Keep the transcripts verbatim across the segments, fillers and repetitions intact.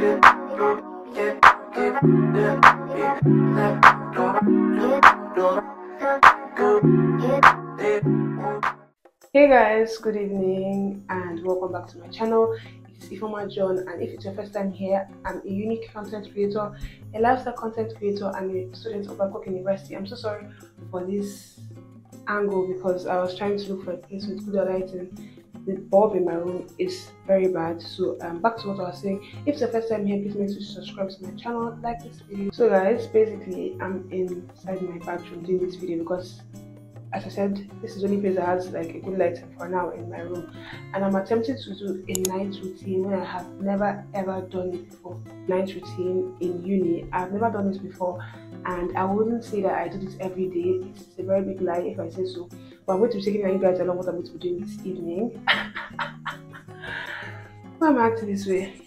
Hey guys, good evening and welcome back to my channel. It's Ifeoma John, and if it's your first time here, I'm a unique content creator, a lifestyle content creator, and a student of Babcock University. I'm so sorry for this angle because I was trying to look for a place with good lighting. The bulb in my room is very bad. So um, back to what I was saying, if it's the first time here, please make sure you subscribe to my channel, like this video. So guys, basically I'm inside my bathroom doing this video because, as I said, this is the only place that has like a good light for now in my room, and I'm attempting to do a night routine when I have never ever done it before. Night routine in uni, I've never done this before, and I wouldn't say that I do this every day. It's a very big lie if I say so. But I'm going to be taking you guys along what I'm going to be doing this evening. Why am I acting this way?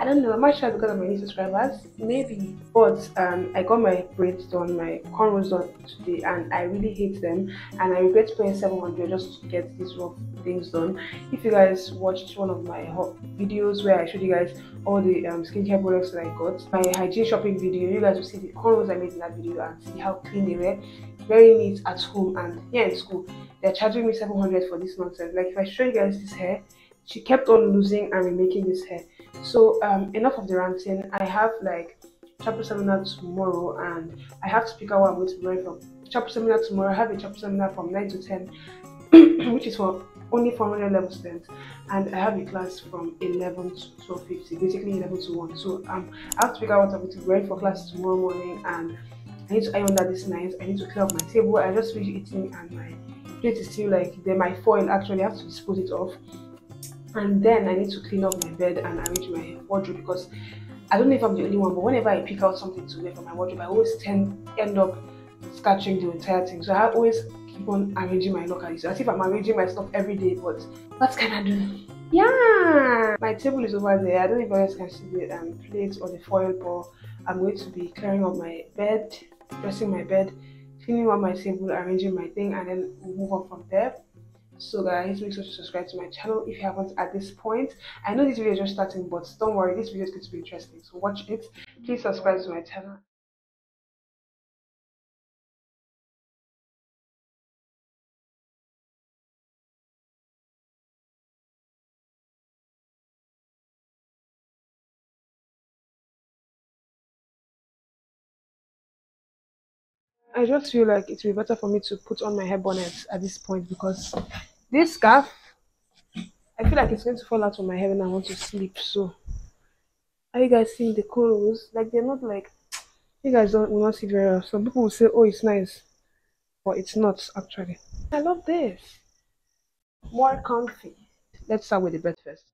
I don't know. I'm not sure because of my new subscribers, maybe. But um, I got my braids done, my cornrows done today, and I really hate them. And I regret paying seven hundred just to get these rough things done. If you guys watched one of my hot videos where I showed you guys all the um, skincare products that I got, my hygiene shopping video, you guys will see the cornrows I made in that video and see how clean they were. Very neat at home and here in school. They're charging me seven hundred for this nonsense. Like if I show you guys this hair, she kept on losing and remaking this hair. So um enough of the ranting. I have like chapel seminar tomorrow, and I have to speak out what I'm going to be wearing for chapel seminar tomorrow. I have a chapel seminar from nine to ten which is for only four hundred level students, and I have a class from eleven to twelve fifty, basically eleven to one. So um I have to figure out what I'm going to be wearing for class tomorrow morning, and I need to iron that this night. I need to clear up my table. I just finished eating and my plate is still like there. My foil actually, I have to dispose it off. And then I need to clean up my bed and arrange my wardrobe, because I don't know if I'm the only one, but whenever I pick out something to wear for my wardrobe, I always tend end up scattering the entire thing. So I always keep on arranging my locker. So as if I'm arranging my stuff every day, but what can I do? Yeah, my table is over there. I don't know if you guys can see the um, plates or the foil, but I'm going to be clearing up my bed, dressing my bed, cleaning up my table, arranging my thing, and then we'll move on from there. So guys, make sure to subscribe to my channel if you haven't at this point. I know this video is just starting, but don't worry, this video is going to be interesting, so watch it. Please subscribe to my channel. I just feel like it would be better for me to put on my hair bonnet at this point, because this scarf, I feel like it's going to fall out of my hair when I want to sleep. So, are you guys seeing the corals? Like, they're not like, you guys don't, will not see very well. Some people will say, oh, it's nice. But it's not, actually. I love this. More comfy. Let's start with the bed first.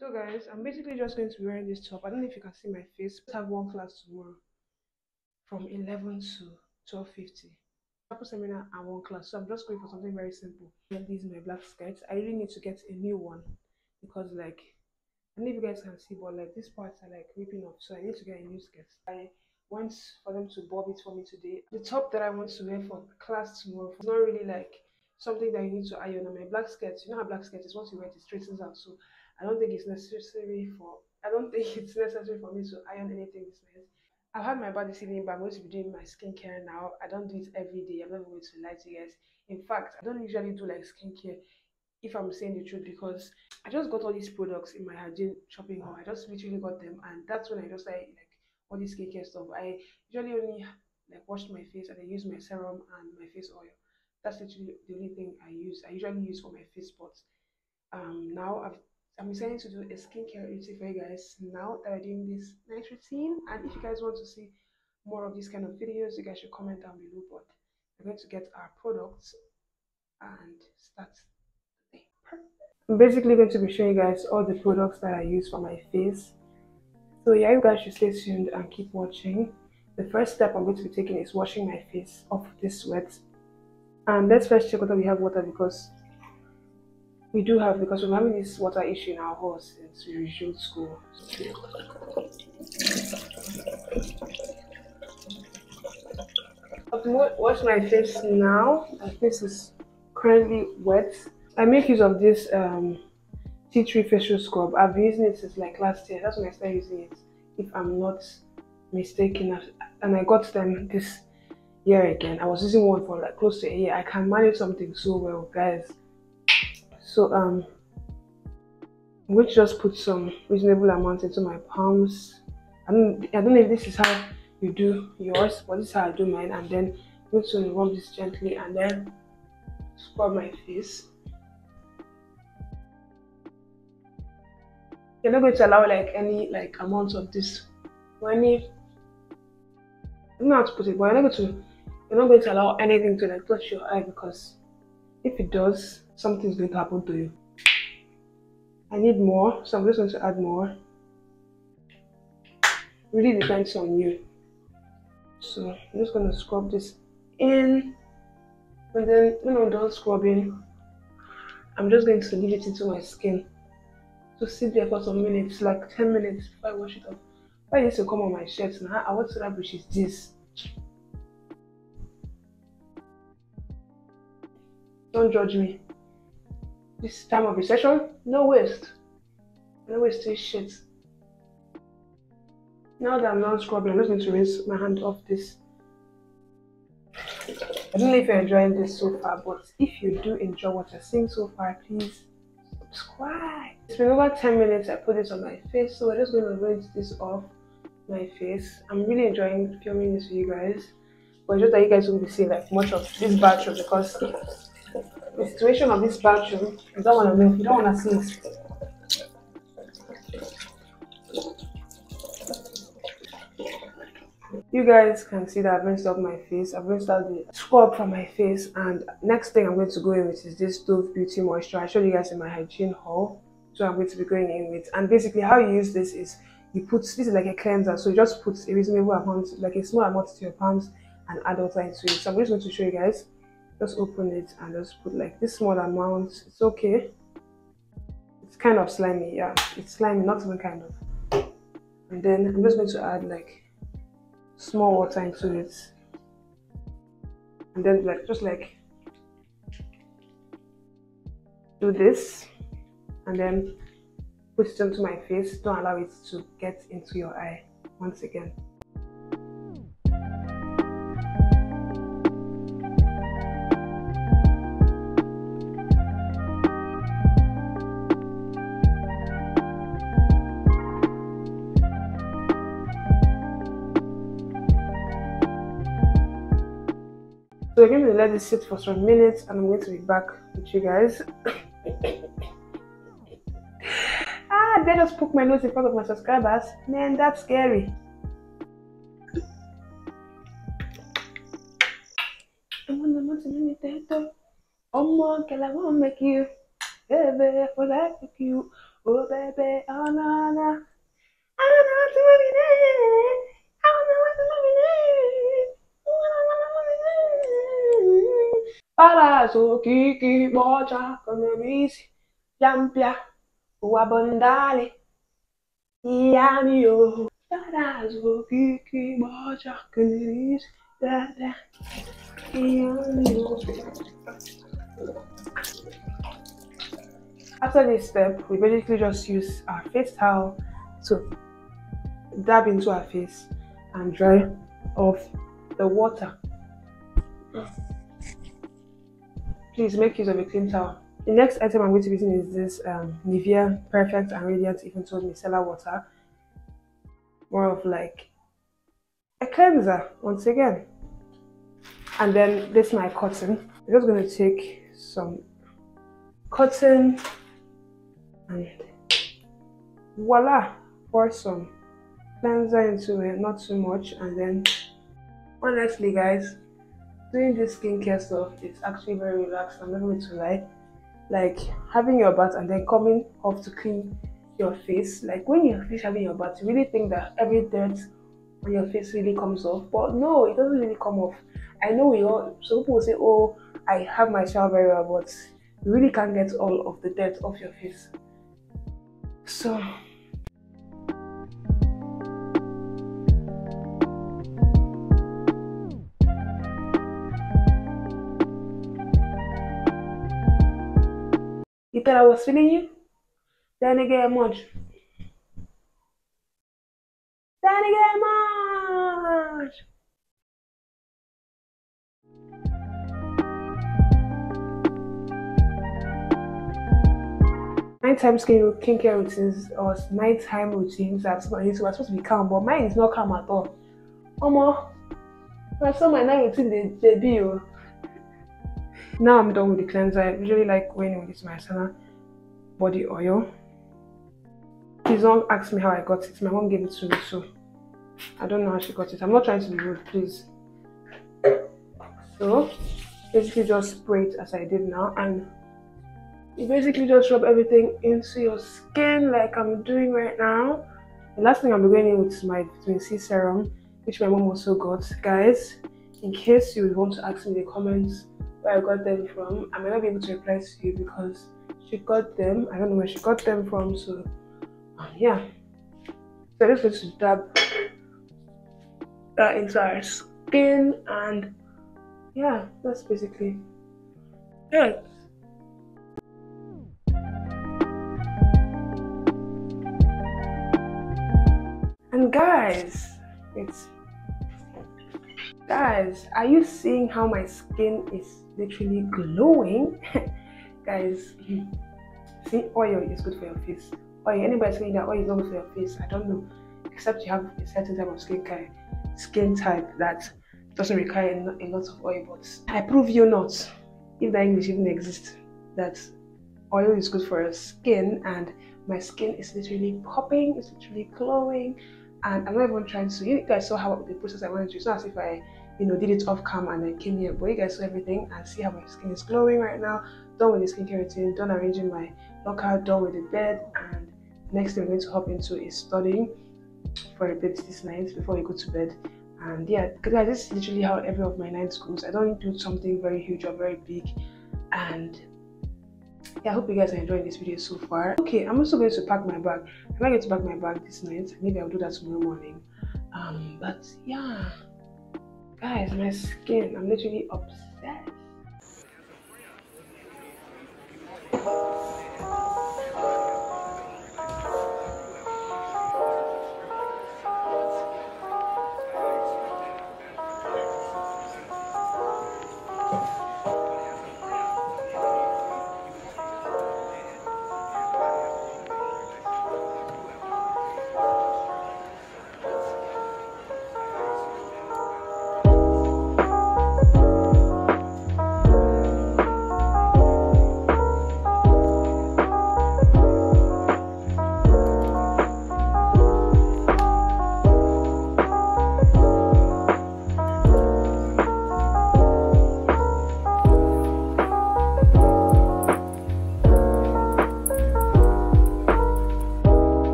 So guys, I'm basically just going to be wearing this top. I don't know if you can see my face. I have one class tomorrow from eleven to twelve fifty. Chapel seminar and one class. So I'm just going for something very simple. These are my black skirts. I really need to get a new one because, like, I don't know if you guys can see, but like these parts are like ripping off. So I need to get a new skirt. I want for them to bob it for me today. The top that I want to wear for class tomorrow is not really like something that you need to iron. And my black skirts, you know how black skirts is, once you wear it, it straightens out. So I don't think it's necessary for I don't think it's necessary for me to iron anything this night. I've had my body sitting, but I'm going to be doing my skincare now. I don't do it every day. I'm not going to lie to you guys. In fact, I don't usually do like skincare, if I'm saying the truth, because I just got all these products in my hygiene shopping haul. I just literally got them, and that's when I just started like all this skincare stuff. I usually only like wash my face and I use my serum and my face oil. That's literally the only thing I use. I usually use for my face spots. Um now I've I'm deciding to do a skincare routine for you guys now that we're doing this nice routine. And if you guys want to see more of these kind of videos, you guys should comment down below. But we're going to get our products and start the day. I'm basically going to be showing you guys all the products that I use for my face. So yeah, you guys should stay tuned and keep watching. The first step I'm going to be taking is washing my face off this sweat. And let's first check whether we have water, because we do have, because we're having this water issue in our house since we resumed school. I've washed my face now. My face is currently wet. I make use of this um, tea tree facial scrub. I've been using it since like last year. That's when I started using it, if I'm not mistaken, and I got them this year again. I was using one for like close to a year. I can manage something so well, guys. So um which just put some reasonable amount into my palms. I don't I don't know if this is how you do yours, but this is how I do mine. And then I'm going to rub this gently and then scrub my face. You're not going to allow like any like amount of this money. I don't know how to put it, but you're not going to you're not going to allow anything to like touch your eye, because if it does, something's going to happen to you. I need more, so I'm just going to add more. Really depends on you. So I'm just going to scrub this in, and then when I'm done scrubbing, I'm just going to leave it into my skin to sit there for some minutes, like ten minutes, before I wash it off. Why this will come on my shirt now? I want to rubbish is this. Don't judge me. This time of recession, no waste. No waste to shit. Now that I'm done scrubbing, I'm just going to rinse my hand off this. I don't know if you're enjoying this so far, but if you do enjoy what you're seeing so far, please subscribe. It's been over ten minutes I put this on my face, so I'm just going to rinse this off my face. I'm really enjoying filming this for you guys, but just that you guys won't be seeing like much of this bathroom, because the situation of this bathroom, you don't want to know, you don't want to see it. You guys can see that I've rinsed out my face. I've rinsed out the scrub from my face, and next thing I'm going to go in with is this Dove Beauty Moisture. I showed you guys in my hygiene haul, so I'm going to be going in with. And basically how you use this is, you put, this is like a cleanser, so you just put a reasonable amount, like a small amount to your palms, and add water into it. So I'm just going to show you guys. Just open it and just put like this small amount. It's okay. It's kind of slimy, yeah. It's slimy, not even kind of. And then I'm just going to add like small water into it. And then like just like do this and then put it onto my face. Don't allow it to get into your eye once again. So I'm going to let this sit for some minutes and I'm going to be back with you guys. Ah, they just poked my nose in front of my subscribers. Man, that's scary. I want to oh, girl, I want to make you. Baby, for life with you. Oh, baby, oh, no, no. I don't know what to make it. I don't know what to make it. Parazo kiki bocha konomisi jampia uabondale iamio. Parazo kiki bocha konomisi dada iamio. After this step, we basically just use our face towel to dab into our face and dry off the water. Please make use of a clean towel. The next item I'm going to be using is this um, Nivea Perfect and Radiant Even Tone Micellar Water. More of like a cleanser once again. And then this is my cotton. I'm just going to take some cotton and Voila! Pour some cleanser into it, not too much. And then honestly guys, doing this skincare stuff is actually very relaxed. I'm not going to lie, like having your bath and then coming off to clean your face, like when you finish having your bath you really think that every dirt on your face really comes off, but no, it doesn't really come off. I know we all, so people will say, oh, I have my shower very well, but you really can't get all of the dirt off your face. So you thought I was feeling you? Then again much. Then again much. Nighttime skincare routines or nighttime routines are supposed to be calm, but mine is not calm at all. Omo, I saw my night routine, they be you. Now I'm done with the cleanser. I usually like going with my Sana body oil. Please don't ask me how I got it. My mom gave it to me, so I don't know how she got it. I'm not trying to be rude, please. So basically just spray it as I did now, and you basically just rub everything into your skin like I'm doing right now. The last thing I'm going in with is my vitamin C serum, which my mom also got. Guys, in case you want to ask me in the comments where I got them from, I might not be able to reply to you because she got them, I don't know where she got them from, so yeah. So I'm just going to dab that into our skin, and yeah, that's basically it. And guys, it's guys, are you seeing how my skin is literally glowing? Guys, see, oil is good for your face. Oil, anybody saying that oil is not good for your face, I don't know, except you have a certain type of skin type, skin type that doesn't require a lot of oil. But I prove you not, if the English even exists, that oil is good for your skin, and my skin is literally popping, it's literally glowing. And I'm not even trying to, you guys saw how the process I went through. It's not as if I, you know, did it off cam and I came here, but you guys saw everything and see how my skin is glowing right now. Done with the skincare routine, done arranging my locker, done with the bed, and next thing we're going to hop into is studying for a bit this night before we go to bed. And yeah, guys, this is literally how every of my nights goes. I don't do something very huge or very big. And yeah, I hope you guys are enjoying this video so far. Okay, I'm also going to pack my bag. I'm not going to pack my bag this night. Maybe I'll do that tomorrow morning. Um, but yeah, guys, my skin, I'm literally obsessed.